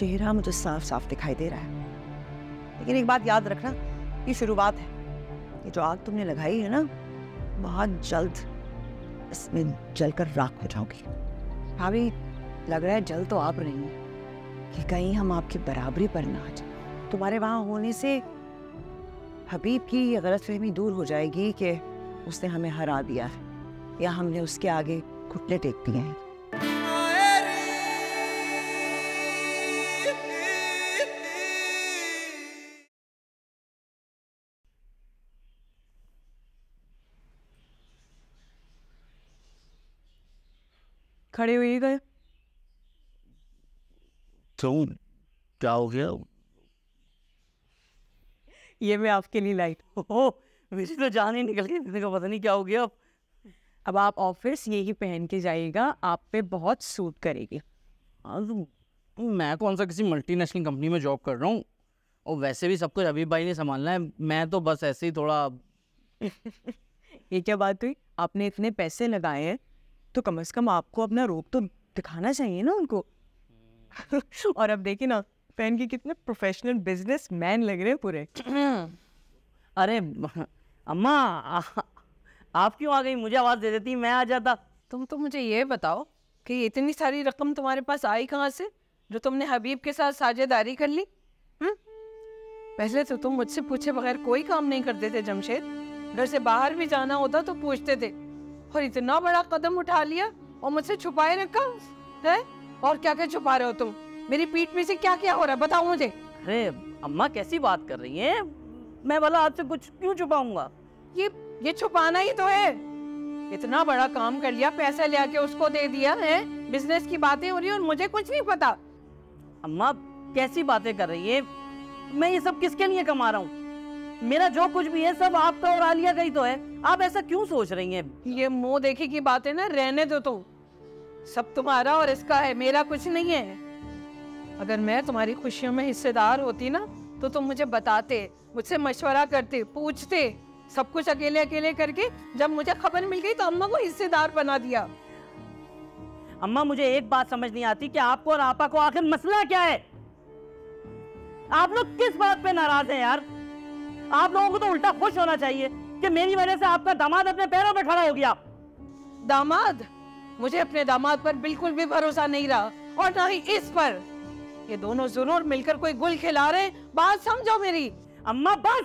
चेहरा मुझे साफ साफ दिखाई दे रहा है। लेकिन एक बात याद रखना, ये शुरुआत है। ये जो आग तुमने लगाई है ना, बहुत जल्द इसमें जलकर राख हो जाओगी। भाभी, लग रहा है जल तो आप रही हैं कि कहीं हम आपकी बराबरी पर ना आ जाए। तुम्हारे वहाँ होने से हबीब की ये गलतफहमी दूर हो जाएगी कि उसने हमें हरा दिया है या हमने उसके आगे घुटने टेक दिए हैं। खड़े हुए गए तो क्या हो गया? ये मैं आपके लिए लाइट हो, मुझे तो जान ही निकल गई, पता नहीं क्या हो गया। अब आप ऑफिस यही पहन के जाइएगा, आप पे बहुत सूट करेगी। मैं कौन सा किसी मल्टीनेशनल कंपनी में जॉब कर रहा हूँ, और वैसे भी सब कुछ अभी भाई ने संभालना है, मैं तो बस ऐसे ही थोड़ा ये क्या बात हुई? आपने इतने पैसे लगाए हैं तो कम से कम आपको अपना रोक तो दिखाना चाहिए ना उनको। और अब देखिए ना, फैन के कितने प्रोफेशनल बिजनेसमैन लग रहे हैं पूरे। अरे अम्मा, आप क्यों आ गई? मुझे आवाज़ दे देती, मैं आ जाता। तुम तो मुझे ये बताओ कि इतनी सारी रकम तुम्हारे पास आई कहाँ से, जो तुमने हबीब के साथ साझेदारी कर ली? पहले तो तुम मुझसे पूछे बगैर कोई काम नहीं करते थे जमशेद। घर से बाहर भी जाना होता तो पूछते थे, और इतना बड़ा कदम उठा लिया और मुझसे छुपाए रखा है। और क्या क्या छुपा रहे हो तुम? मेरी पीठ में से क्या क्या हो रहा है बताओ मुझे। अरे अम्मा, कैसी बात कर रही हैं? मैं भला आपसे कुछ क्यों छुपाऊंगा? ये छुपाना ही तो है। इतना बड़ा काम कर लिया, पैसा ले आके उसको दे दिया है, बिजनेस की बातें हो रही है और मुझे कुछ नहीं पता। अम्मा, कैसी बातें कर रही है? मैं ये सब किसके लिए कमा रहा हूँ? मेरा जो कुछ भी है सब आपका और आलिया का ही तो है। आप ऐसा क्यों सोच रही हैं? ये मुंह देखी की बातें ना रहने दो। तो सब तुम्हारा और इसका है, मेरा कुछ नहीं है। अगर मैं तुम्हारी खुशियों में हिस्सेदार होती ना तो तुम मुझे बताते, मुझसे मशवरा करते, पूछते। सब कुछ अकेले अकेले करके जब मुझे खबर मिल गई तो अम्मा को हिस्सेदार बना दिया। अम्मा, मुझे एक बात समझ नहीं आती कि आपको और आपा को आखिर मसला क्या है? आप लोग किस बात पे नाराज हैं यार? आप लोगों को तो उल्टा खुश होना चाहिए कि मेरी वजह से आपका दामाद अपने पैरों पर खड़ा हो गया। दामाद? मुझे अपने दामाद पर बिल्कुल भी भरोसा नहीं रहा, और ना ही इस पर। ये दोनों जरूर मिलकर कोई गुल खिला रहे हैं। बात समझो मेरी। अम्मा बस,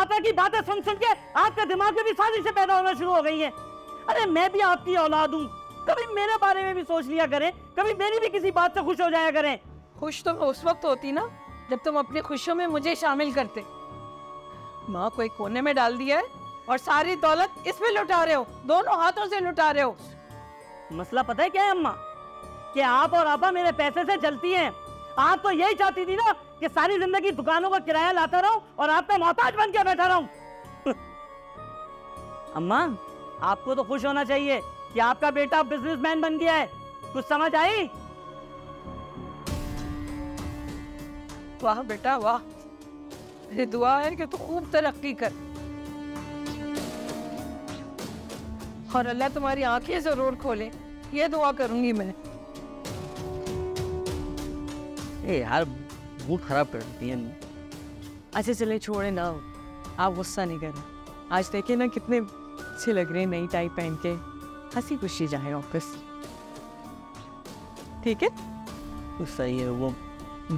आप की बातें सुन सुन के आपके दिमाग में भी साजिशें पैदा होना शुरू हो गई हैं। अरे मैं भी आपकी औलाद हूँ, कभी मेरे बारे में भी सोच लिया करें, कभी मेरी भी किसी बात से खुश हो जाया करें। खुश तो उस वक्त होती ना जब तुम अपनी खुशियों में मुझे शामिल करते। माँ को एक कोने में डाल दिया है और सारी दौलत इसमें लुटा रहे हो, दोनों हाथों से लुटा रहे हो। मसला पता है क्या है अम्मा? कि आप और आपा मेरे पैसे से जलती हैं। आप तो यही चाहती थी ना कि सारी जिंदगी दुकानों का किराया लाता रहूं और आप पे मोहताज बन के बैठा रहूं। अम्मा, आपको तो खुश होना चाहिए कि आपका बेटा बिजनेसमैन बन गया है। कुछ समझ आई? वाह बेटा वाह, मेरी दुआ है कि तू खूब तरक्की कर और अल्लाह तुम्हारी आंखें जरूर खोले, ये दुआ करूंगी मैं। ए यार, मूड खराब कर देती है। अच्छा चले, छोड़े ना, आप गुस्सा नहीं करें। आज देखे ना कितने अच्छे लग रहे, नई टाई पहन के हंसी खुशी जाए ऑफिस। ठीक है, सही है। वो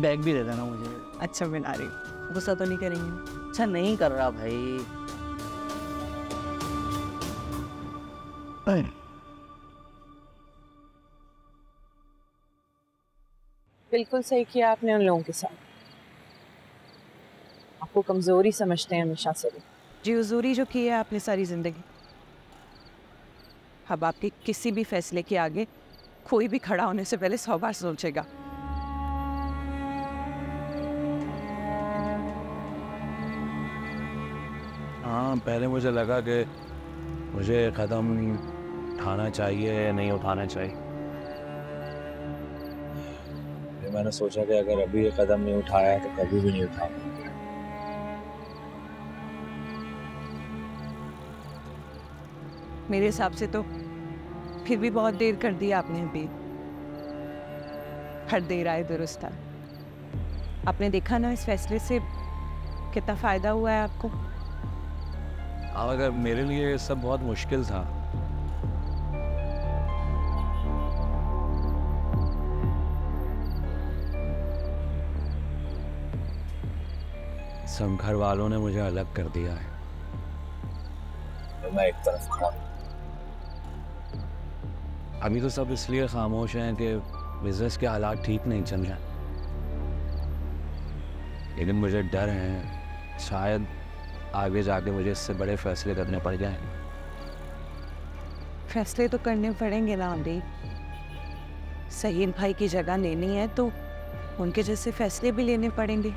बैग भी दे देना मुझे। अच्छा मिला रही, गुस्सा तो नहीं करेंगे? अच्छा नहीं कर रहा भाई। बिल्कुल सही किया आपने उन लोगों के साथ। आपको कमजोरी समझते हैं हमेशा से। जी हुजूरी जो की है आपने सारी जिंदगी। अब आपके किसी भी फैसले के आगे कोई भी खड़ा होने से पहले 100 बार सोचेगा। हाँ, पहले मुझे लगा कि मुझे कदम उठाना चाहिए या नहीं उठाना चाहिए। मैंने सोचा कि अगर अभी ये कदम नहीं उठाया तो कभी भी नहीं उठाया। मेरे हिसाब से तो फिर भी बहुत देर कर दी आपने। अभी खट दे रहा है दुरुस्ता। आपने देखा ना इस फैसले से कितना फ़ायदा हुआ है आपको। हाँ, अगर मेरे लिए ये सब बहुत मुश्किल था। सब घर वालों ने मुझे अलग कर दिया है। मैं एक तरफ खड़ा हूँ। अभी तो सब इसलिए खामोश हैं कि बिजनेस के हालात ठीक नहीं चल रहे, लेकिन मुझे डर है शायद आगे जाके मुझे इससे बड़े फैसले करने पड़ जाएं। फैसले तो करने पड़ेंगे ना अभी। सहीन भाई की जगह लेनी है तो उनके जैसे फैसले भी लेने पड़ेंगे।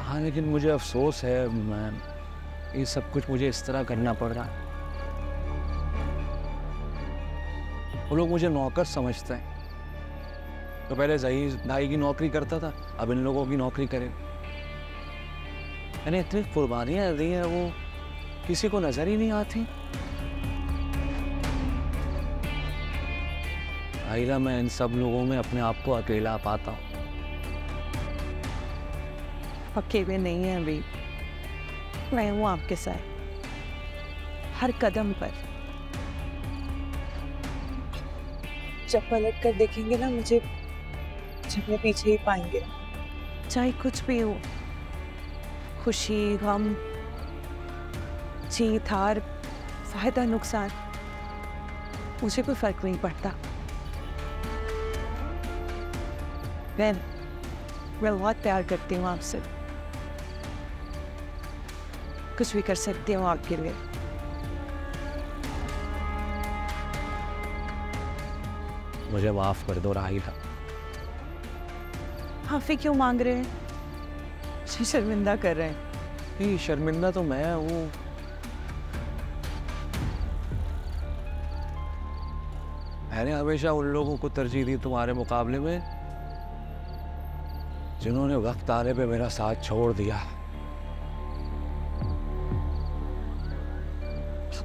हाँ, लेकिन मुझे अफसोस है मैम, ये सब कुछ मुझे इस तरह करना पड़ रहा है। वो लोग मुझे नौकर समझते हैं। तो पहले ज़हीर भाई की नौकरी करता था, अब इन लोगों की नौकरी करे। मैंने इतनी कुर्बानियाँ दी हैं, वो किसी को नजर ही नहीं आती। आइला, मैं इन सब लोगों में अपने आप को अकेला पाता हूँ। अकेले नहीं है अभी, मैं हूँ आपके साथ हर कदम पर। जब पलट कर देखेंगे ना मुझे, अपने पीछे ही पाएंगे। चाहे कुछ भी हो, खुशी गम जीत हार फायदा नुकसान, मुझे कोई फर्क नहीं पड़ता। मैं बहुत प्यार करती हूँ आपसे। कुछ भी कर सकती हूँ आपके लिए। मुझे माफ कर दो राहिला। माफी क्यों मांग रहे हैं? जी शर्मिंदा कर रहे हैं। नहीं, शर्मिंदा तो मैं हूँ। मैंने हमेशा उन लोगों को तरजीह दी तुम्हारे मुकाबले में जिन्होंने वक्त आने पे मेरा साथ छोड़ दिया।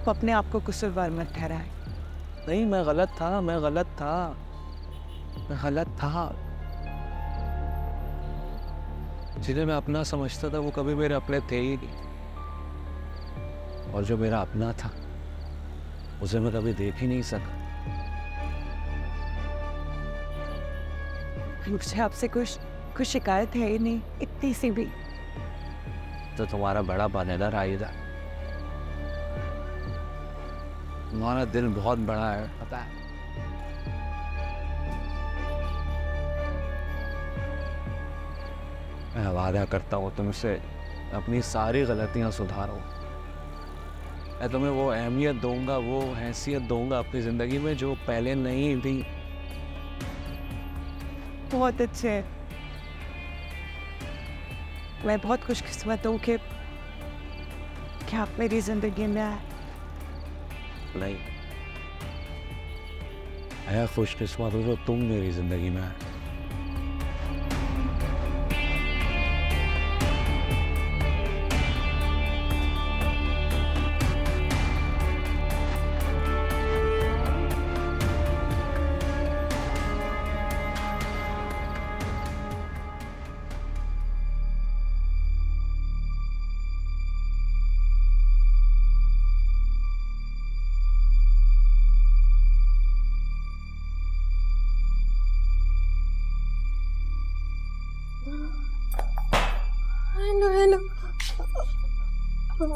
अपने आप को कुसूरवार मत ठहराए। नहीं, मैं गलत था, मैं गलत था, मैं गलत था। जिन्हें मैं अपना समझता था वो कभी मेरे अपने थे ही नहीं, और जो मेरा अपना था उसे मैं कभी देख ही नहीं सका। मुझे आपसे कुछ शिकायत है ही नहीं, इतनी सी भी। तो तुम्हारा बड़ा बनेदा रायदा, तुम्हारा दिल बहुत बड़ा है, पता है। मैं वादा करता हूँ तुमसे अपनी सारी गलतियाँ सुधारो। मैं तुम्हें वो अहमियत दूंगा, वो हैसियत दूंगा अपनी ज़िंदगी में जो पहले नहीं थी। बहुत अच्छे। मैं बहुत खुशकिस्मत हूँ कि क्या आप मेरी ज़िंदगी में आए। नहीं, मैं खुशकिस्मत हूँ जो तुम मेरी जिंदगी में।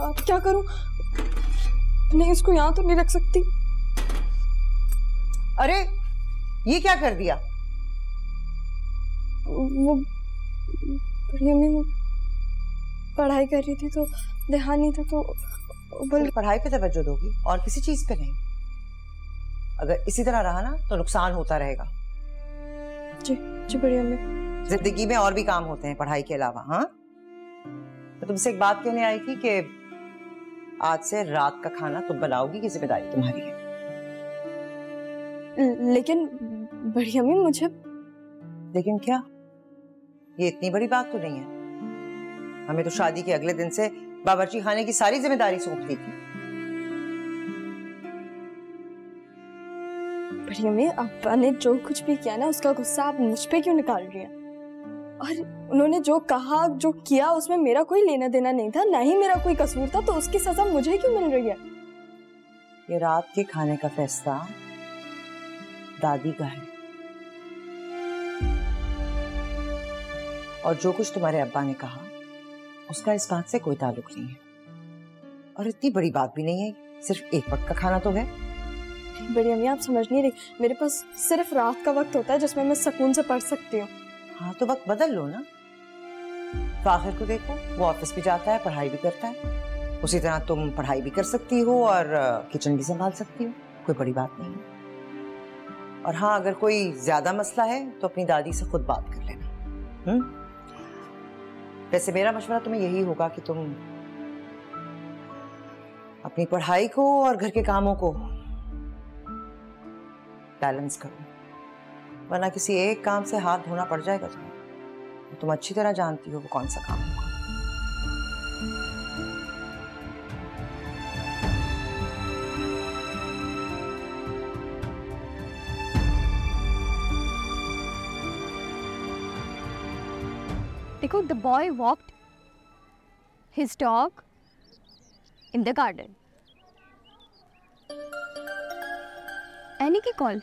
अब क्या करूं? नहीं, इसको यहाँ तो नहीं रख सकती। अरे ये क्या कर दिया? वो पढ़ाई कर रही थी तो ध्यान नहीं था। तो पढ़ाई पे तवज्जो दोगी और किसी चीज पे नहीं। अगर इसी तरह रहा ना तो नुकसान होता रहेगा। जी जी बढ़िया। मैं जिंदगी में और भी काम होते हैं पढ़ाई के अलावा। हाँ, तो तुमसे एक बात कहने आई थी कि आज से रात का खाना तुम बनाओगी की जिम्मेदारी तुम्हारी है। लेकिन बड़ी अम्मी मुझे। लेकिन क्या? ये इतनी बड़ी बात तो नहीं है। हमें तो शादी के अगले दिन से बावर्ची खाने की सारी जिम्मेदारी सौंप दी थी। बड़ी अम्मी, पापा ने जो कुछ भी किया ना उसका गुस्सा आप मुझ पे क्यों निकाल रही हैं? और उन्होंने जो कहा जो किया उसमें मेरा कोई लेना देना नहीं था, ना ही मेरा कोई कसूर था, तो उसकी सजा मुझे क्यों मिल रही है? ये रात के खाने का फैसला दादी का है और जो कुछ तुम्हारे अब्बा ने कहा उसका इस बात से कोई ताल्लुक नहीं है। और इतनी बड़ी बात भी नहीं है, सिर्फ एक वक्त का खाना तो है। बड़ी अम्मी आप समझ नहीं रही, मेरे पास सिर्फ रात का वक्त होता है जिसमें मैं सुकून से पढ़ सकती हूँ। हाँ तो वक्त बदल लो ना। फाखिर को देखो, वो ऑफिस भी जाता है, पढ़ाई भी करता है। उसी तरह तुम पढ़ाई भी कर सकती हो और किचन भी संभाल सकती हो, कोई बड़ी बात नहीं है। और हाँ अगर कोई ज्यादा मसला है तो अपनी दादी से खुद बात कर लेना। वैसे मेरा मशवरा तुम्हें यही होगा कि तुम अपनी पढ़ाई को और घर के कामों को बैलेंस करो, वरना किसी एक काम से हाथ धोना पड़ जाएगा तुम्हें। तुम अच्छी तरह जानती हो वो कौन सा काम है। देखो, the boy walked his dog in the garden. Annie की कॉल।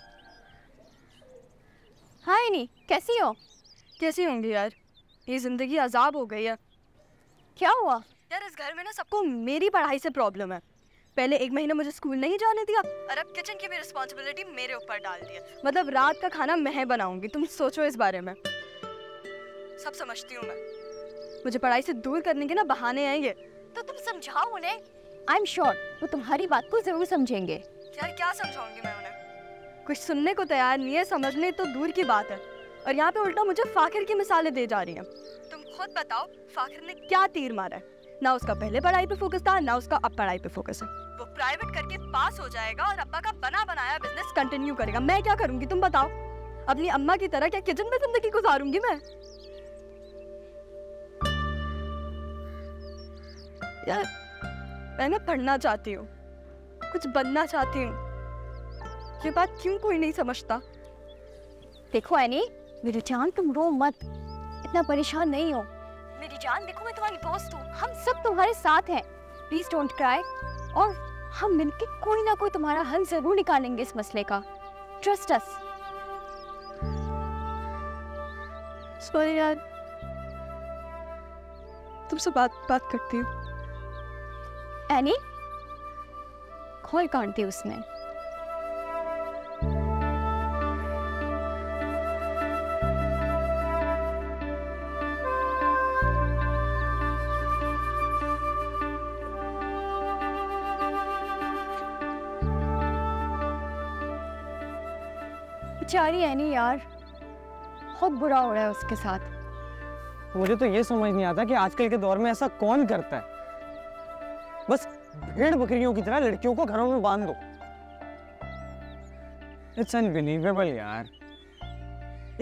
हाँ एनी, कैसी हो? कैसी होंगी यार, ये ज़िंदगी अजाब हो गई है। क्या हुआ यार? इस घर में ना सबको मेरी पढ़ाई से प्रॉब्लम है। पहले एक महीना मुझे स्कूल नहीं जाने दिया और अब किचन की भी रिस्पॉन्सिबिलिटी मेरे ऊपर डाल दी है। मतलब रात का खाना मैं बनाऊंगी, तुम सोचो इस बारे में। सब समझती हूँ मैं, मुझे पढ़ाई से दूर करने के ना बहाने आएंगे, तो तुम समझाओ उन्हें। आई एम श्योर वो तुम्हारी बात को जरूर समझेंगे। यार क्या समझाऊंगी मैं उन्हें, कुछ सुनने को तैयार नहीं है, समझने तो दूर की बात है। और यहाँ पे उल्टा मुझे फाखिर की मिसालें दे जा रही हैं। तुम खुद बताओ फाखिर ने क्या तीर मारा है? ना उसका पहले पढ़ाई पे फोकस था, ना उसका अब पढ़ाई पे फोकस है। वो प्राइवेट करके पास हो जाएगा और अब्बा का बना बनाया बिजनेस कंटिन्यू करेगा। मैं क्या करूँगी तुम बताओ? अपनी अम्मा की तरह क्या किचन में जिंदगी गुजारूंगी मैं? यार मैं ना पढ़ना चाहती हूँ, कुछ बनना चाहती हूँ, ये बात क्यों कोई नहीं समझता? देखो एनी मेरी जान, तुम रो मत, इतना परेशान नहीं हो मेरी जान। देखो मैं तुम्हारी दोस्त हूँ, हम सब तुम्हारे साथ हैं, प्लीज डोंट क्राई। और हम मिलके कोई ना कोई तुम्हारा हल जरूर निकालेंगे इस मसले का, ट्रस्ट अस। सॉरी यार, तुमसे बात करती हूँ। एनी खोल काट दी उसने। बेचारी एनी यार, बहुत बुरा हो रहा है उसके साथ। मुझे तो ये समझ नहीं आता कि आजकल के दौर में ऐसा कौन करता है। बस भेड़ बकरियों की तरह लड़कियों को घरों में बांध दो। इट्स अनबिलीवेबल यार।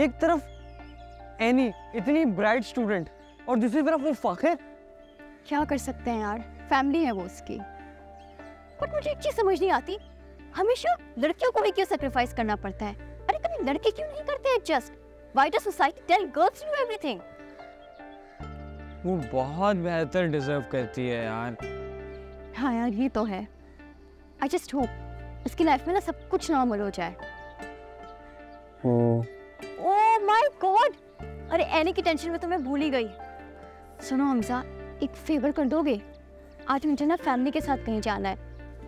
एक तरफ एनी इतनी ब्राइट स्टूडेंट और दूसरी तरफ वो फाखिर। क्या कर सकते हैं यार, फैमिली है वो उसकी। बट मुझे एक चीज समझ नहीं आती, हमेशा लड़कियों को भी क्यों सेक्रीफाइस करना पड़ता है? लड़के क्यों नहीं करते हैं just? Why does society tell girls to do everything? वो बहुत बेहतर डिजर्व करती है यार। हाँ यार ये तो है। I just hope इसकी लाइफ में ना सब कुछ नॉर्मल हो जाए। Oh my God! अरे एनी की टेंशन में तो मैं भूल ही गई। सुनो हमजा, एक फेवर कर दोगे? आज मुझे ना फैमिली के साथ कहीं जाना है,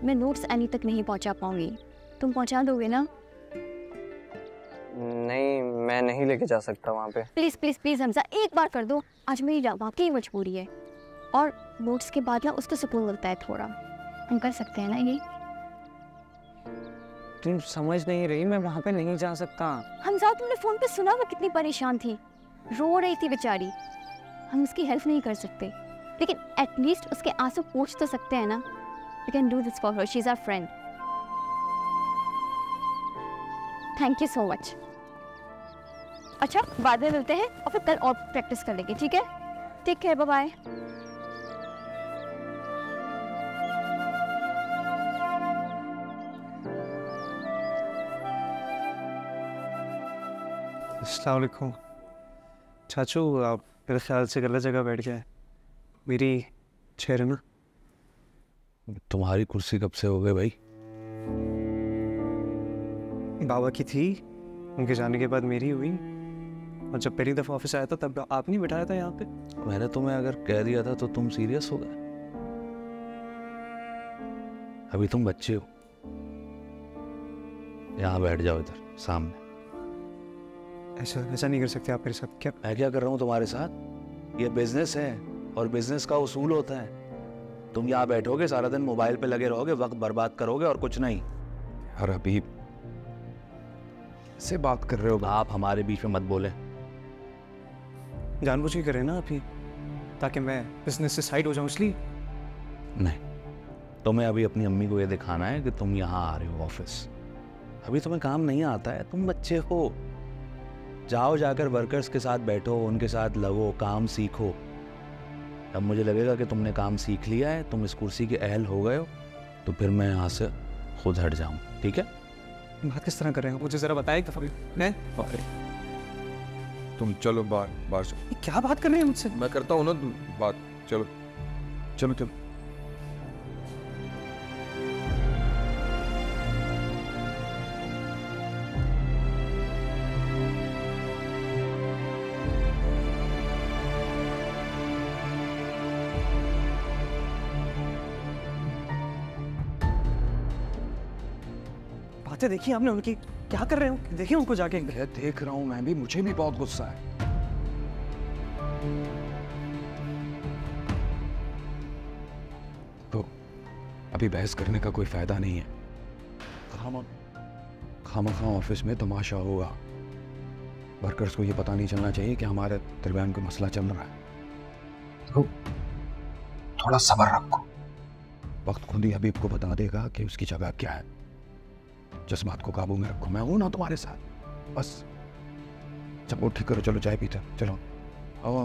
मैं नोट्स एनी तक नहीं पहुँचा पाऊंगी, तुम पहुँचा दोगे ना? नहीं मैं नहीं लेके जा सकता वहाँ पे। प्लीज प्लीज प्लीज हमजा एक बार कर दो, आज मेरी वाकई मजबूरी है। और नोट्स के बाद ना उसको सुकून मिलता है थोड़ा, हम कर सकते हैं ना ये? तुम समझ नहीं रही, मैं वहाँ पे नहीं जा सकता। हमजा तुमने फोन पे सुना वो कितनी परेशान थी, रो रही थी बेचारी। हम उसकी हेल्प नहीं कर सकते, लेकिन एटलीस्ट उसके आंसू पूछ तो सकते हैं ना। We can do this for her, she is our friend. Thank you so much. अच्छा बाद में मिलते हैं और फिर कल और प्रैक्टिस कर लेंगे, ठीक है? ठीक है, बाय बाय। अस्सलाम वालेकुम चाचू, आप मेरे ख्याल से गलत जगह बैठ गए। मेरी चेयर में तुम्हारी कुर्सी कब से हो गई भाई? बाबा की थी, उनके जाने के बाद मेरी हुई, और जब पहली दफ़ा ऑफिस आया था तब आप नहीं बिठाया था यहाँ पे। मैंने तुम्हें अगर कह दिया था तो तुम सीरियस हो गए। अभी तुम बच्चे हो, यहाँ बैठ जाओ इधर सामने। ऐसा ऐसा नहीं कर सकते आप मेरे साथ। क्या मैं क्या कर रहा हूँ तुम्हारे साथ? ये बिजनेस है और बिजनेस का उसूल होता है। तुम यहाँ बैठोगे सारा दिन मोबाइल पे लगे रहोगे, वक्त बर्बाद करोगे और कुछ नहीं। यार हबीब से बात कर रहे हो, आप हमारे बीच में मत बोले। जानबूझ के करें ना आप ही, ताकि मैं बिजनेस से साइड हो जाऊं, इसलिए नहीं। तुम्हें अभी अपनी अम्मी को ये दिखाना है कि तुम यहाँ आ रहे हो ऑफिस। अभी तुम्हें काम नहीं आता है, तुम बच्चे हो। जाओ जाकर वर्कर्स के साथ बैठो, उनके साथ लगो, काम सीखो। अब मुझे लगेगा कि तुमने काम सीख लिया है, तुम इस कुर्सी के अहल हो गए हो, तो फिर मैं यहाँ से खुद हट जाऊँ। ठीक है? बात किस तरह कर रहे हो मुझे ज़रा बताएं एक दफ़ा। नहीं तुम चलो बाहर, बाहर चलो। क्या बात कर रहे हैं मुझसे? मैं करता हूँ ना बात। चलो चलो चलो। देखिए आपने उनकी, क्या कर रहे हो? देखिए उनको जाके। देख रहा हूं मैं भी, मुझे भी बहुत गुस्सा है। तो अभी बहस करने का कोई फायदा नहीं है। खामखा ऑफिस में तमाशा होगा। वर्कर्स को यह पता नहीं चलना चाहिए कि हमारे दरमियान कोई मसला चल रहा है। तो थोड़ा सब्र रखो, वक्त खुद ही हबीब को बता देगा कि उसकी जगह क्या है। जज्बात को काबू में रखो, मैं हूं ना तुम्हारे साथ। बस जब वो ठीक करो, चलो चाय पीते चलो। आओ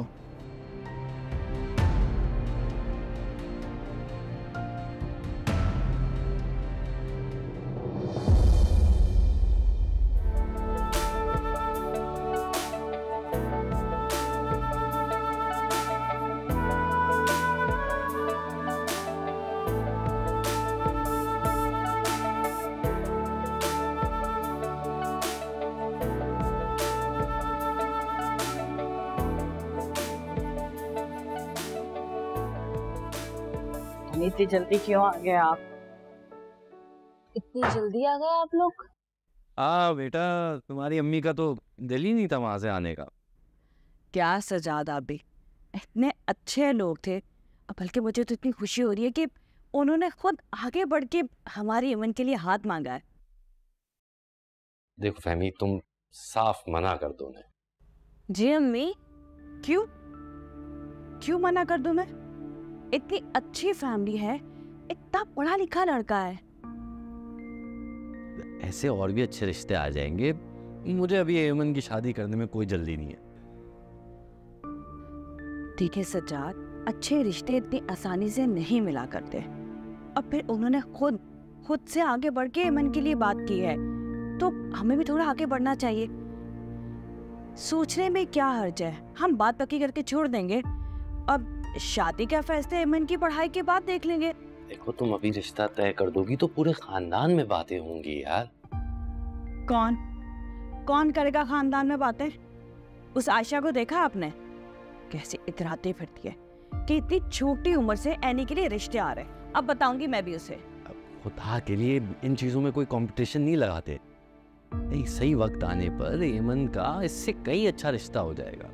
इतनी जल्दी क्यों आ गए आप? इतनी जल्दी आ गए आप लोग? बेटा तुम्हारी अम्मी का तो दिल ही नहीं था वहां से आने का। क्या सजाद आप भी इतने अच्छे लोग थे। बल्कि मुझे तो इतनी खुशी हो रही है कि उन्होंने खुद आगे बढ़ के हमारी अमन के लिए हाथ मांगा है। देखो फहमी, तुम साफ मना कर दो। मैं जी अम्मी, क्यों क्यों मना कर दूं मैं? इतनी अच्छी फैमिली है, इतना पढ़ा लिखा लड़का है। ऐसे और भी अच्छे रिश्ते आ जाएंगे। मुझे अभी एमन की शादी करने में कोई जल्दी नहीं है। ठीक है सज्जाद, अच्छे रिश्ते इतनी आसानी से नहीं मिला करते। और फिर उन्होंने खुद से आगे बढ़ के एमन के लिए बात की है, तो हमें भी थोड़ा आगे बढ़ना चाहिए। सोचने में क्या हर्ज है, हम बात पक्की करके छोड़ देंगे। अब शादी का फैसला एमन की पढ़ाई के बाद देख लेंगे। देखो तुम अभी रिश्ता तय कर दोगी तो पूरे खानदान में बातें होंगी यार। कौन कौन करेगा खानदान में बातें? उस आयशा को देखा आपने कैसे इतराते फिरती है कि इतनी छोटी उम्र से एनी के लिए रिश्ते आ रहे हैं। अब बताऊंगी मैं भी उसे। खुदा के लिए इन चीजों में कोई कॉम्पिटिशन नहीं लगाते। सही वक्त आने पर एमन का इससे कई अच्छा रिश्ता हो जाएगा।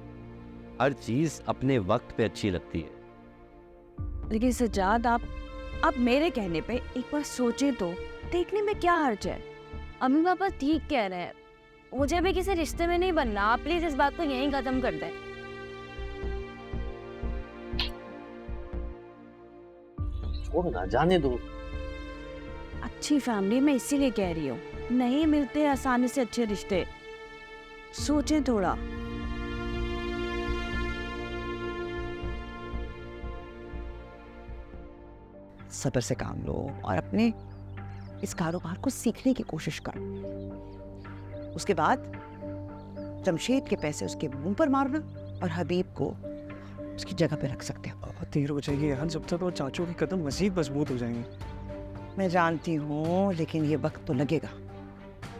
हर चीज अपने वक्त पे अच्छी लगती है। लेकिन सज्जाद आप मेरे कहने पे एक बार सोचे तो, देखने में क्या हर्ज है? अम्मी पापा ठीक कह रहे हैं, मुझे भी किसी रिश्ते में नहीं बनना। आप प्लीज इस बात को यहीं खत्म कर दें। छोड़ ना, जाने दो। अच्छी फैमिली में इसीलिए कह रही हूँ, नहीं मिलते आसानी से अच्छे रिश्ते। सोचे थोड़ा। सब्र से काम लो और अपने इस कारोबार को सीखने की कोशिश करो। उसके बाद जमशेद के पैसे उसके मुंह पर मारना और हबीब को उसकी जगह पे रख सकते हो। देर हो जाएगी यार, जब तक वो चाचू के कदम मजीद मजबूत हो जाएंगे। मैं जानती हूँ लेकिन ये वक्त तो लगेगा।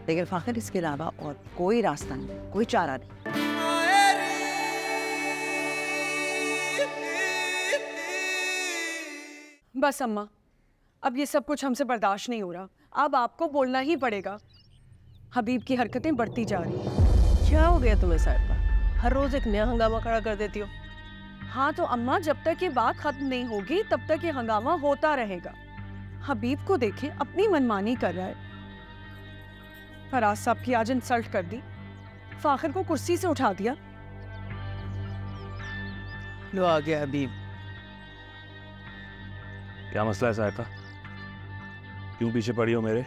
लेकिन फाखिर इसके अलावा और कोई रास्ता नहीं, कोई चारा नहीं। बस अम्मा, अब ये सब कुछ हमसे बर्दाश्त नहीं हो रहा। अब आपको बोलना ही पड़ेगा। हबीब की हरकतें बढ़ती जा रही हैं। क्या हो गया तुम्हें साहिबा, हर रोज एक नया हंगामा खड़ा कर देती हो। हाँ तो अम्मा, जब तक ये बात खत्म नहीं होगी तब तक ये हंगामा होता रहेगा। हबीब को देखें, अपनी मनमानी कर रहा है। फराज साहब की आज इंसल्ट कर दी, फाखिर को कुर्सी से उठा दिया। लो आ गया हबीब। क्या मसला है साहिबा, क्यों पीछे पड़ी हो मेरे?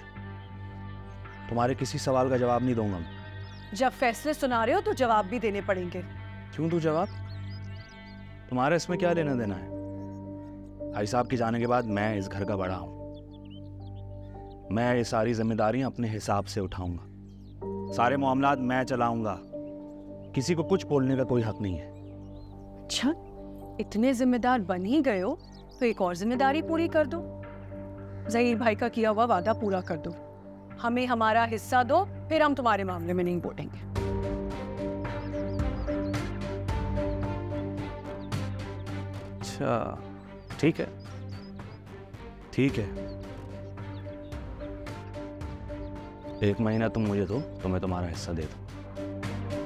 तुम्हारे किसी सवाल का जवाब नहीं दूंगा। जब फैसले सुना रहे हो तो जवाब भी देने पड़ेंगे। क्यों दू जवाब? तुम्हारा इसमें क्या लेना देना है? भाई साहब के जाने के बाद मैं इस घर का बड़ा हूं। मैं ये सारी जिम्मेदारियां अपने हिसाब से उठाऊंगा, सारे मामलात मैं चलाऊंगा। किसी को कुछ बोलने का कोई हक नहीं है। अच्छा, इतने जिम्मेदार बन ही गए हो तो एक और जिम्मेदारी पूरी कर दो। ज़हीर भाई का किया हुआ वादा पूरा कर दो। हमें हमारा हिस्सा दो, फिर हम तुम्हारे मामले में नहीं बोलेंगे। अच्छा ठीक है, ठीक है। 1 महीना तुम मुझे दो तो मैं तुम्हारा हिस्सा दे दूं।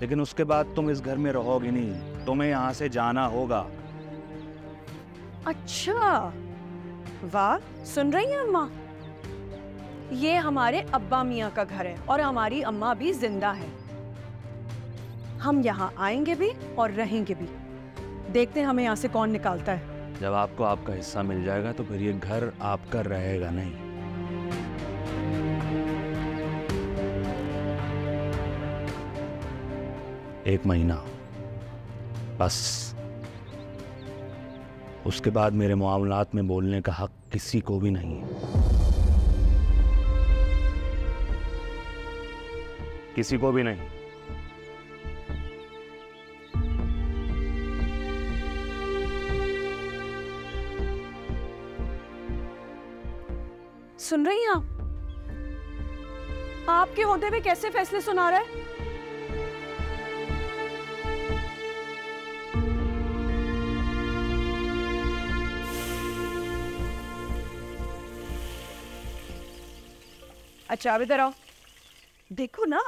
लेकिन उसके बाद तुम इस घर में रहोगी नहीं, तुम्हें यहां से जाना होगा। अच्छा, वाह, सुन रही हैं अम्मा? ये हमारे अब्बा मियाँ का घर है और हमारी अम्मा भी जिंदा है। हम यहाँ आएंगे भी और रहेंगे भी। देखते हैं हमें यहाँ से कौन निकालता है। जब आपको आपका हिस्सा मिल जाएगा तो फिर ये घर आपका रहेगा नहीं। एक महीना बस, उसके बाद मेरे मामलात में बोलने का हक किसी को भी नहीं है। किसी को भी नहीं। सुन रही हैं आप? आपके होते हुए कैसे फैसले सुना रहा है? अच्छा अब इधर आओ। देखो ना,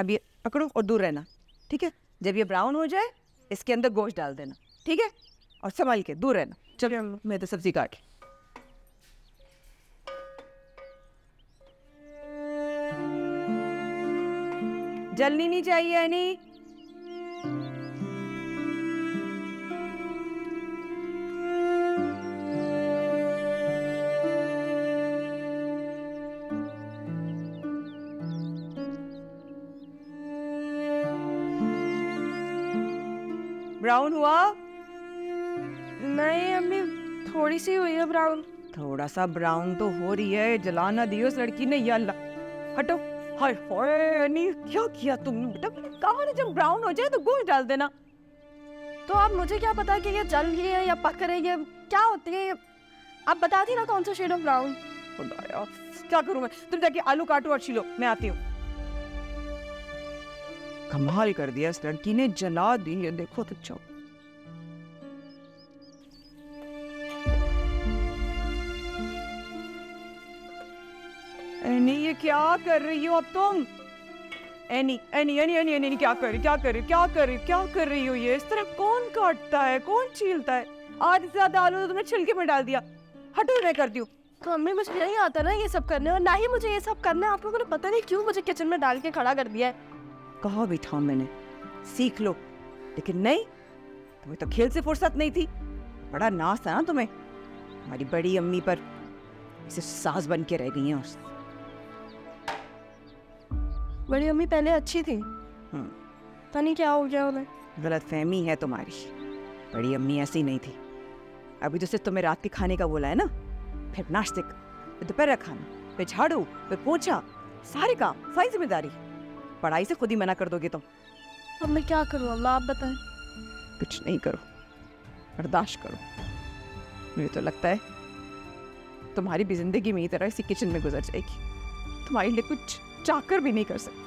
अब ये पकड़ो और दूर रहना, ठीक है? जब ये ब्राउन हो जाए इसके अंदर गोश्त डाल देना, ठीक है? और संभाल के दूर रहना। चलो मैं तो सब्जी काट। जलनी नहीं चाहिए यानी। ब्राउन हुआ? नहीं अम्मी, थोड़ी सी हुई है ब्राउन। थोड़ा सा ब्राउन तो हो रही है, जला ना दियो उस लड़की ने। या हटो। हाय हाय, क्या किया तुमने बेटा? कहा ना जब ब्राउन हो जाए तो गोश्त डाल देना। तो अब मुझे क्या पता कि ये जल रही है या पक रही है, क्या होती है? आप बता दी ना कौन सा शेड ऑफ ब्राउन। क्या करूँ मैं? तुम जाके आलू काटो और छीलो, मैं आती हूँ। कमाल कर दिया इस लड़की ने, जला दी है। देखो तो जाओ। एनी ये क्या कर रही हो अब तुम? Annie Annie Annie Annie Annie क्या कर रही हो ये? इस तरह कौन काटता है, कौन छीलता है? आधे से ज्यादा आलू तो तुमने छिलके में डाल दिया। हटो, मैं करती हूँ। मम्मी मुझे नहीं आता ना ये सब करने, और ना ही मुझे ये सब करना है। आप लोगों ने पता नहीं क्यों मुझे किचन में डाल के खड़ा कर दिया है। कहा भी था मैंने सीख लो, लेकिन नहीं, तुम्हें तो खेल से फुर्सत नहीं थी। बड़ा नाज था ना तुम्हें हमारी बड़ी अम्मी पर। इसे सास बन के रह गई हैं। बड़ी अम्मी पहले अच्छी थी, पता नहीं क्या हो गया उन्हें। गलत फहमी है तुम्हारी, बड़ी अम्मी ऐसी नहीं थी। अभी तो सिर्फ तुम्हें रात के खाने का बोला है ना, फिर नाश्ते का, फिर दोपहर का खाना, फिर झाड़ू, फिर पोछा, सारे काम, सारी जिम्मेदारी। पढ़ाई से खुद ही मना कर दोगे तुम। अब मैं क्या करूँ अम्मा, आप बताएं। कुछ नहीं करो, बर्दाश्त करो। मुझे तो लगता है तुम्हारी भी जिंदगी मेरी तरह इसी किचन में गुजर जाएगी। तुम्हारे लिए कुछ चाकर भी नहीं कर सकती।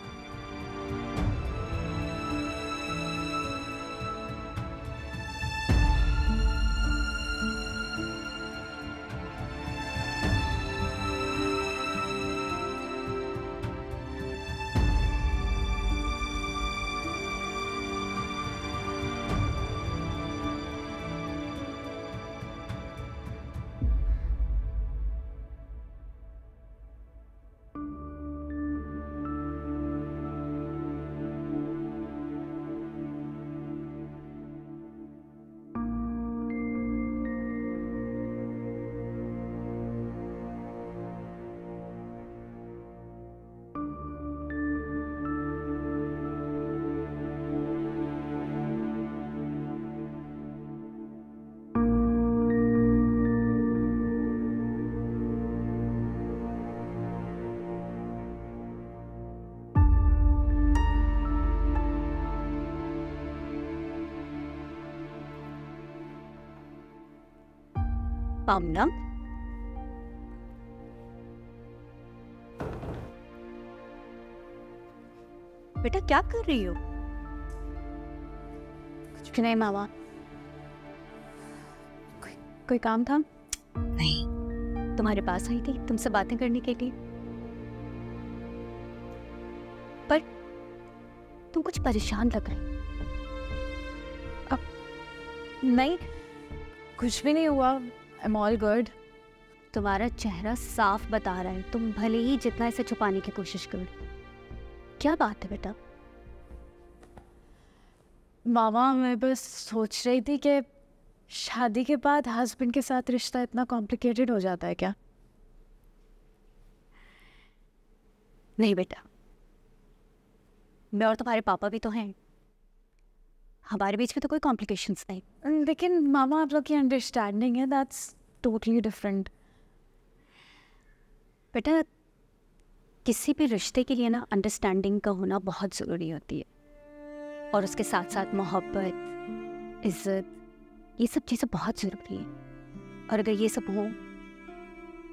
आमना, बेटा क्या कर रही हो? कुछ भी नहीं मामा। कोई काम था? नहीं। तुम्हारे पास आई थी तुमसे बातें करने के लिए, पर तुम कुछ परेशान लग रही। अब नहीं, कुछ भी नहीं हुआ। I'm all good. तुम्हारा चेहरा साफ बता रहा है तुम भले ही जितना इसे छुपाने की कोशिश करो। क्या बात है बेटा? मामा मैं बस सोच रही थी कि शादी के बाद हस्बैंड के साथ रिश्ता इतना कॉम्प्लिकेटेड हो जाता है क्या? नहीं बेटा, मैं और तुम्हारे पापा भी तो हैं, हमारे बीच में तो कोई कॉम्प्लिकेशंस नहीं। लेकिन मामा आप लोग की अंडरस्टैंडिंग है दैट्स टोटली डिफरेंट। बेटा किसी भी रिश्ते के लिए ना अंडरस्टैंडिंग का होना बहुत ज़रूरी होती है, और उसके साथ साथ मोहब्बत, इज्जत, ये सब चीज़ें बहुत ज़रूरी हैं। और अगर ये सब हो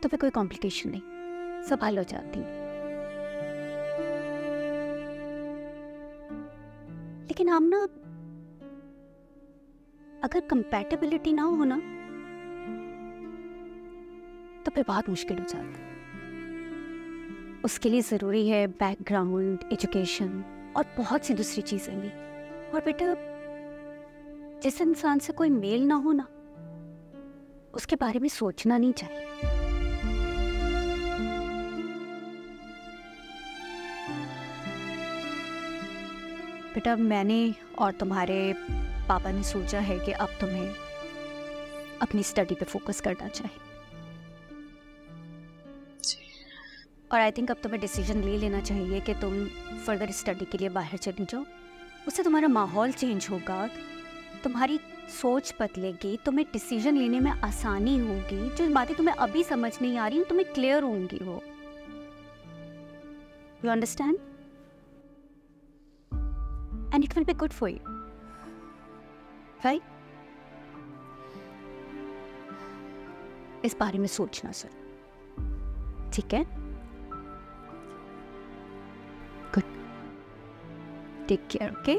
तो फिर कोई कॉम्प्लिकेशन नहीं, सब हल हो जाती है। लेकिन हम ना अगर कंपैटिबिलिटी ना हो ना तो फिर बहुत मुश्किल हो जाता है। उसके लिए ज़रूरी है बैकग्राउंड, एजुकेशन और बहुत सी दूसरी चीज़ें भी। और बेटा जिस इंसान से कोई मेल ना हो ना उसके बारे में सोचना नहीं चाहिए। बेटा मैंने और तुम्हारे पापा ने सोचा है कि अब तुम्हें अपनी स्टडी पे फोकस करना चाहिए, और आई थिंक अब तुम्हें डिसीजन ले लेना चाहिए कि तुम फर्दर स्टडी के लिए बाहर चली जाओ। उससे तुम्हारा माहौल चेंज होगा, तुम्हारी सोच बदलेगी, तुम्हें डिसीजन लेने में आसानी होगी। जो बातें तुम्हें अभी समझ नहीं आ रही तुम्हें क्लियर होंगी वो। You understand and it will be good for you. भाई इस बारे में सोचना सर, ठीक है? Good, take care. ओके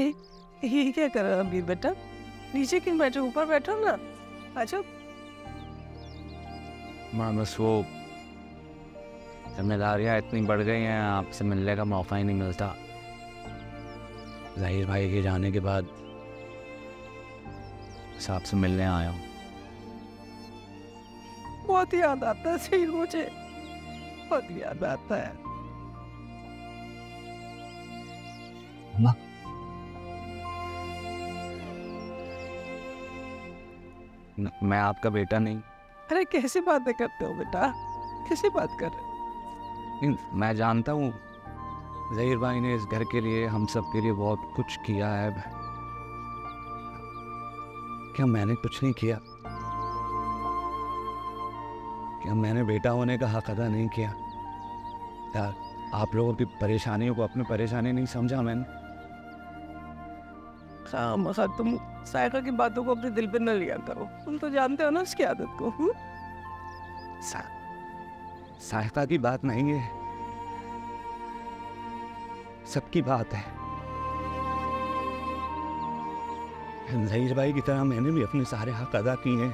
ये क्या कर रहा है अभी बेटा? नीचे क्यों बैठे, ऊपर बैठो ना। अच्छा माँ, बस वो जिम्मेदारियाँ इतनी बढ़ गई हैं, आपसे मिलने का मौका ही नहीं मिलता। ज़ाहिर भाई के जाने के बाद आपसे मिलने आया हूँ। बहुत याद आता है सही, मुझे बहुत याद आता है। माँ मैं आपका बेटा नहीं। अरे कैसी बातें करते हो बेटा, कैसी बात कर रहे हो? मैं जानता हूँ ज़हीर भाई ने इस घर के लिए, हम सब के लिए बहुत कुछ किया है। क्या मैंने कुछ नहीं किया? क्या मैंने बेटा होने का हक अदा नहीं किया? यार आप लोगों की परेशानियों को अपनी परेशानी नहीं समझा मैंने। तुम सायका की बातों को अपने दिल पे न लिया करो, तुम तो जानते हो ना उसकी आदत को। सायका की बात नहीं है, सबकी बात है। ज़हीर भाई की तरह मैंने भी अपने सारे हक अदा किए हैं,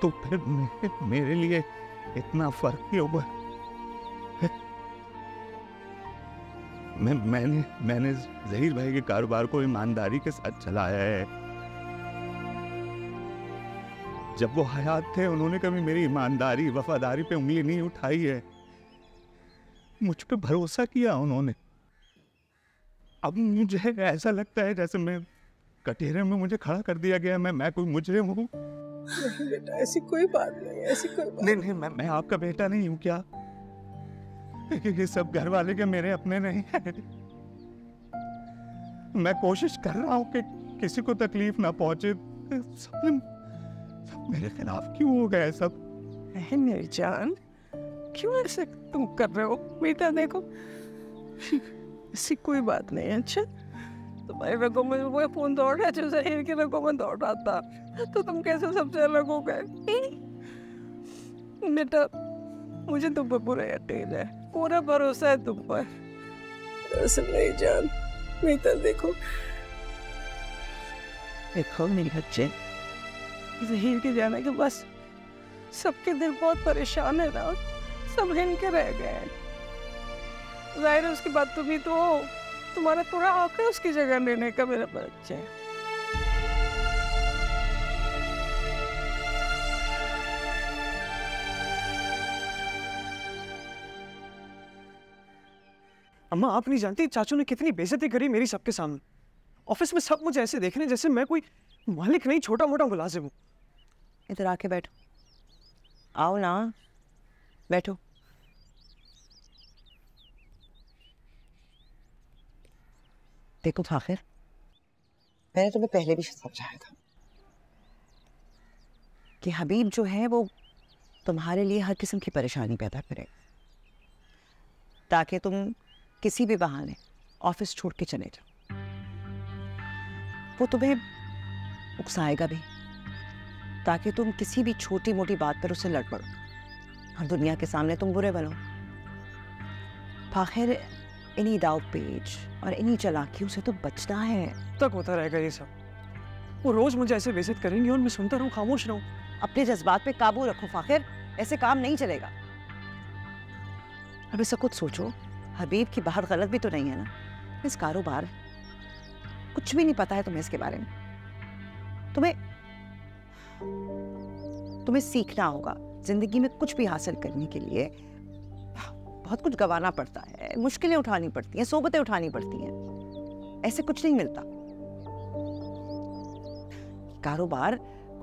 तो फिर मेरे लिए इतना फर्क क्यों हुआ? मैंने ज़हीर भाई के कारोबार को ईमानदारी के साथ चलाया है। जब वो हयात थे उन्होंने कभी मेरी ईमानदारी, वफादारी पे उंगली नहीं उठाई है। मुझ पे भरोसा किया उन्होंने। अब मुझे ऐसा लगता है जैसे मैं कटेरे में मुझे खड़ा कर दिया गया। मैं कोई मुजरिम हूँ? नहीं बेटा, ऐसी कोई बात नहीं, ऐसी कोई बात नहीं। मैं आपका बेटा नहीं हूँ क्या? ये सब घर वाले के मेरे अपने नहीं है। मैं कोशिश कर रहा हूँ कि किसी को तकलीफ ना पहुंचे। सब मेरे खिलाफ क्यों हो गए सब? मेरी जान, क्यों ऐसे तुम कर रहे हो बेटा? देखो ऐसी कोई बात नहीं। अच्छा तुम्हारे रगों में वो फोन दौड़ रहा है जो ज़हीर के रगों में दौड़ रहा था, तो तुम कैसे सबसे अलग हो गए? बेटा मुझे तुम पर पूरा यकीन है, पूरा भरोसा है तुम पर। नहीं जान, मीता देखो, देखो नीलचे, ज़हीर के जाने के बस सबके दिल बहुत परेशान है ना, सब हिल के रह गए। ज़ाहिर उसकी बात तुम ही तो हो, तुम्हारा पूरा हक है उसकी जगह लेने का मेरा बच्चे। अम्मा आप नहीं जानती चाचू ने कितनी बेइज्जती करी मेरी सबके सामने। ऑफिस में सब मुझे ऐसे देख रहे हैं जैसे मैं कोई मालिक नहीं, छोटा मोटा मुलाजिम हूँ। इधर आके बैठो, आओ ना बैठो। देखो फाखिर, मैंने तुम्हें पहले भी समझाया था कि हबीब जो है वो तुम्हारे लिए हर किस्म की परेशानी पैदा करे, ताकि तुम किसी भी बहाने ऑफिस छोड़ के चले जाओ। वो तुम्हें उकसाएगा भी, ताकि तुम किसी भी छोटी मोटी बात पर उससे लड़ पड़ो और दुनिया के सामने तुम बुरे बनो। आखिर इन्हीं दाव पेच और इन्हीं चालाकियों से तो बचना है। तक होता रहेगा ये सब, वो रोज मुझे ऐसे बेइज्जत करेंगे और मैं सुनता रहूं, खामोश रहूं। अपने जज्बात पे काबू रखो फाखिर, ऐसे काम नहीं चलेगा। अब ऐसा कुछ सोचो, हबीब की बात गलत भी तो नहीं है ना? इस कारोबार कुछ भी नहीं पता है तुम्हें इसके बारे में। तुम्हें सीखना होगा। जिंदगी में कुछ भी हासिल करने के लिए बहुत कुछ गंवाना पड़ता है, मुश्किलें उठानी पड़ती हैं, सोबतें उठानी पड़ती हैं। ऐसे कुछ नहीं मिलता। कारोबार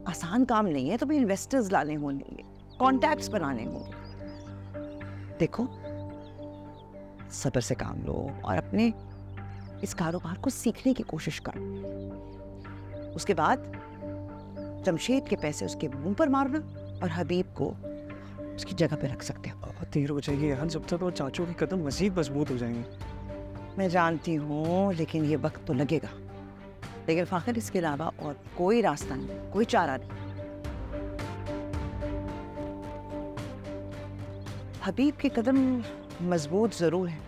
आसान काम नहीं है, तुम्हें इन्वेस्टर्स लाने होंगे, कॉन्टैक्ट्स बनाने होंगे। देखो सब्र से काम लो और अपने इस कारोबार को सीखने की कोशिश करो। उसके बाद जमशेद के पैसे उसके मुंह पर मारना और हबीब को उसकी जगह पे रख सकते हो। देर हो जाएगी हर जब तक, और चाचू के कदम मजीद मजबूत हो जाएंगे। मैं जानती हूँ लेकिन ये वक्त तो लगेगा। लेकिन फाखिर इसके अलावा और कोई रास्ता नहीं, कोई चारा नहीं। हबीब के कदम मजबूत जरूर है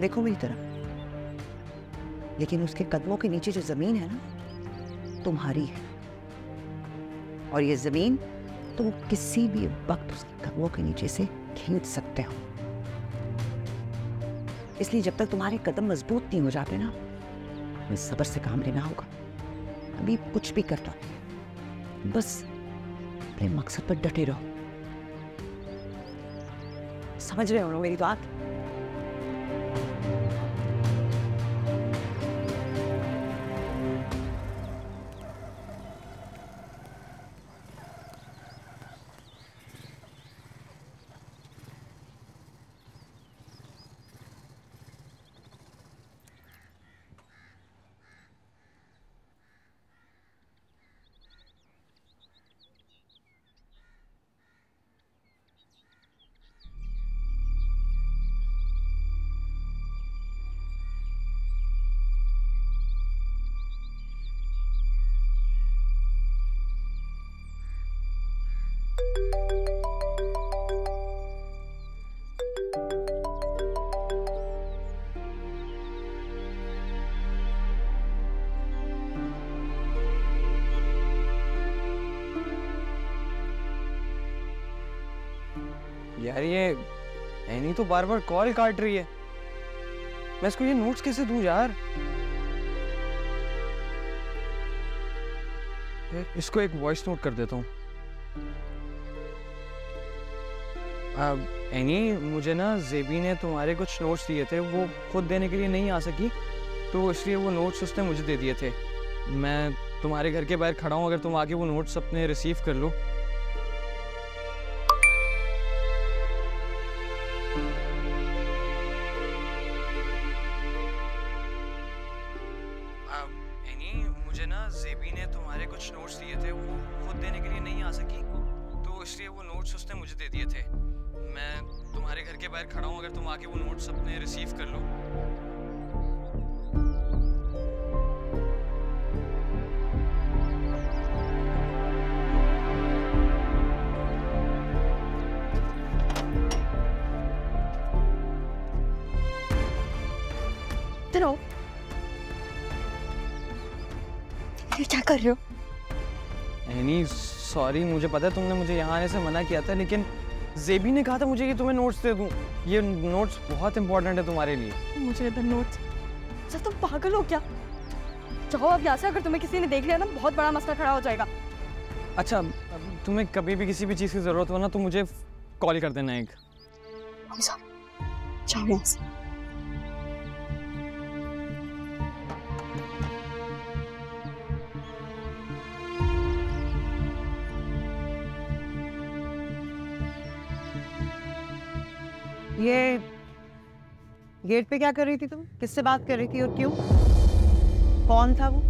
देखो मेरी तरफ, लेकिन उसके कदमों के नीचे जो जमीन है ना, तुम्हारी है। और ये जमीन तुम किसी भी वक्त उसके कदमों के नीचे से खींच सकते हो। इसलिए जब तक तुम्हारे कदम मजबूत नहीं हो जाते ना, हमें सब्र से काम लेना होगा। अभी कुछ भी कर लो, बस अपने मकसद पर डटे रहो। समझ रहे हो ना मेरी बात? यार ये एनी तो बार बार कॉल काट रही है। मैं इसको ये नोट्स कैसे दूं यार? इसको एक वॉइस नोट कर देता हूँ। एनी, मुझे ना जेबी ने तुम्हारे कुछ नोट्स दिए थे, वो खुद देने के लिए नहीं आ सकी, तो इसलिए वो नोट्स उसने मुझे दे दिए थे। मैं तुम्हारे घर के बाहर खड़ा हूँ, अगर तुम आके वो नोट्स अपने रिसीव कर लो। कर रहे हो? एनी सॉरी, मुझे पता है तुमने मुझे यहाँ आने से मना किया था, लेकिन जेबी ने कहा था मुझे कि तुम्हें नोट्स दे दूँ। ये नोट्स बहुत इंपॉर्टेंट है तुम्हारे लिए। मुझे इधर नोट्स? सर तुम पागल हो क्या? जाओ अब यहाँ से, अगर तुम्हें किसी ने देख लिया ना बहुत बड़ा मसला खड़ा हो जाएगा। अच्छा, तुम्हें कभी भी किसी भी चीज़ की जरूरत हो ना तो मुझे कॉल कर देना। एक ये गेट पे क्या कर रही थी तुम? किससे बात कर रही थी और क्यों? कौन था वो?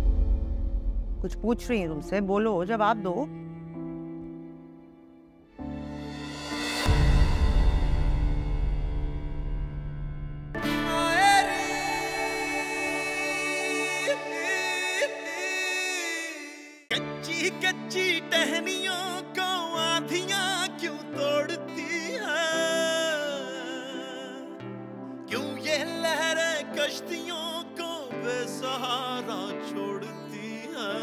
कुछ पूछ रही है तुमसे, बोलो, जवाब दो। कच्ची कच्ची टहनियों को आधियां क्यों तोड़ती है? क्यों ये लहरें कश्तियों को बेसहारा छोड़ती है?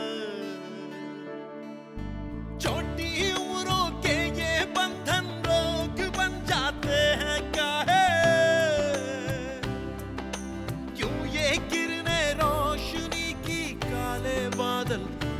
छोटी उम्रों के ये बंधन रोग बन जाते हैं काहे? क्यों ये किरणें रोशनी की काले बादल